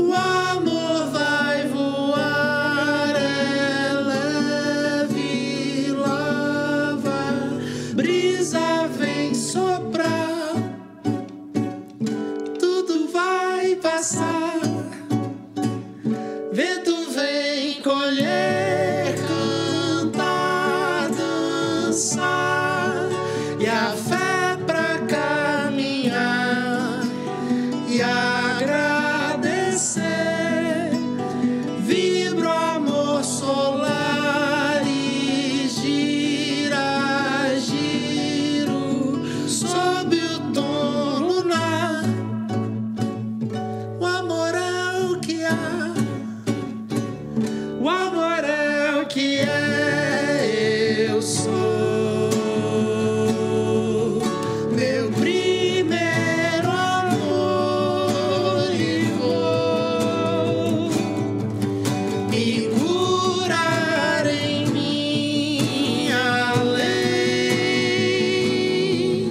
O amor vai voar, é leve, lava, brisa vem soprar, tudo vai passar, vento vem colher, cantar, dançar e a fé pra caminhar e agradecer. Vibra o amor solar e gira, giro sob o tom lunar. O amor é o que há, o amor é o que é. Eu sou meu primeiro amor e vou me curar em minha lei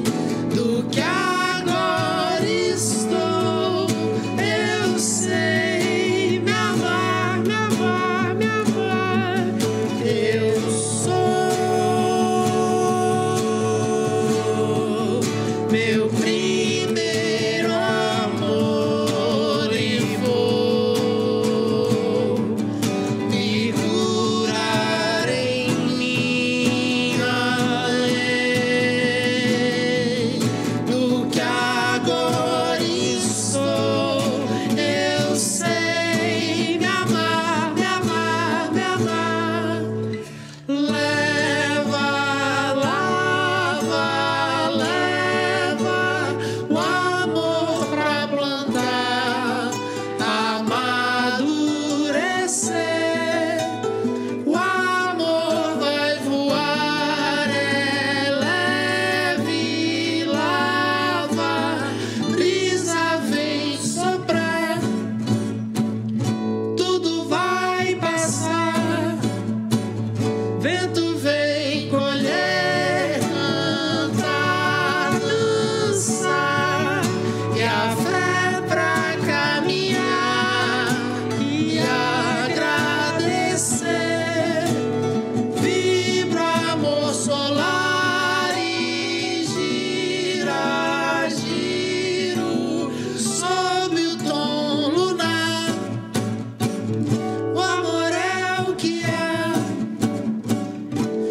do que agora estou. Eu sei me amar, me amar, me amar. Eu sou meu primeiro amor e vou me curar em minha lei do que agora estou. Eu sei me amar, me amar, me amar. Leva, lava, leva o amor pra plantar, amadurecer. O amor vai voar, é leve, lava, brisa vem soprar, tudo vai passar, vento vem colher, cantar, dançar e a fé pra caminhar e agradecer. Vibra o amor solar e gira, giro sob o tom lunar. O amor é o que é,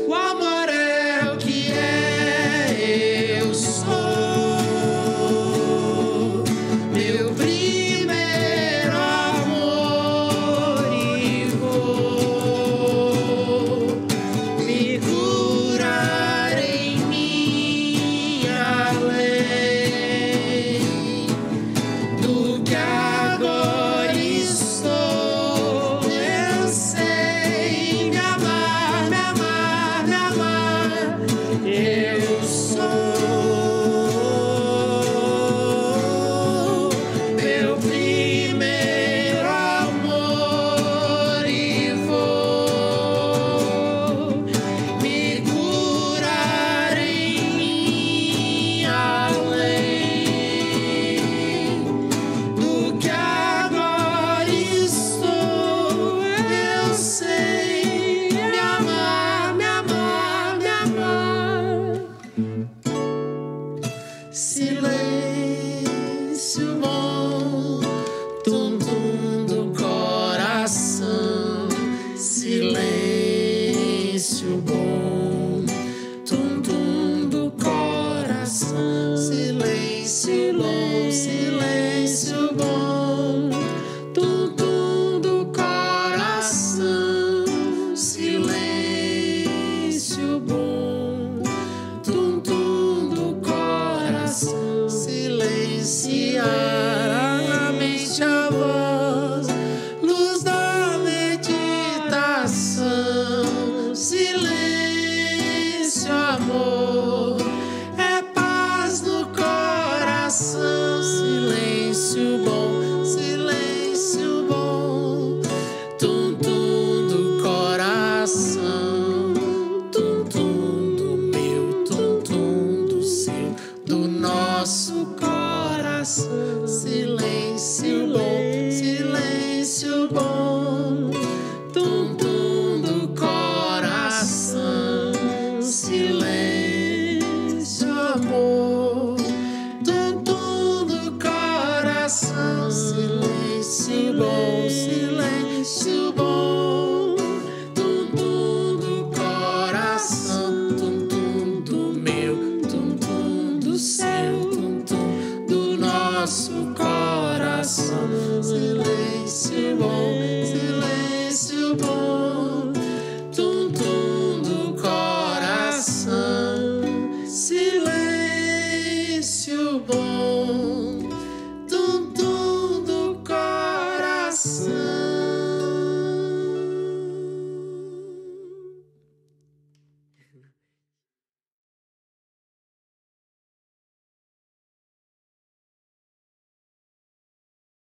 o amor é o que é. Eu sou meu primeiro amor e vou me curar em minha lei do que agora estou. Eu sei me amar, me amar, me amar. Eu sou meu primeiro amor e vou me curar em minha lei do que agora estou. Eu sei me amar, me amar, me amar. Silêncio bom, tum-tum do coração. Silêncio bom, tum-tum do coração. Silêncio bom, tum-tum. silêncio bom, tum-tum do coração, tum-tum do meu, tum-tum do seu, do nosso coração. Silêncio bom, silêncio bom, tum-tum do coração, silêncio amor, tum-tum do coração, silêncio bom, silêncio bom, tum-tum do coração, tum-tum do meu, tum-tum do seu, tum-tum do nosso coração.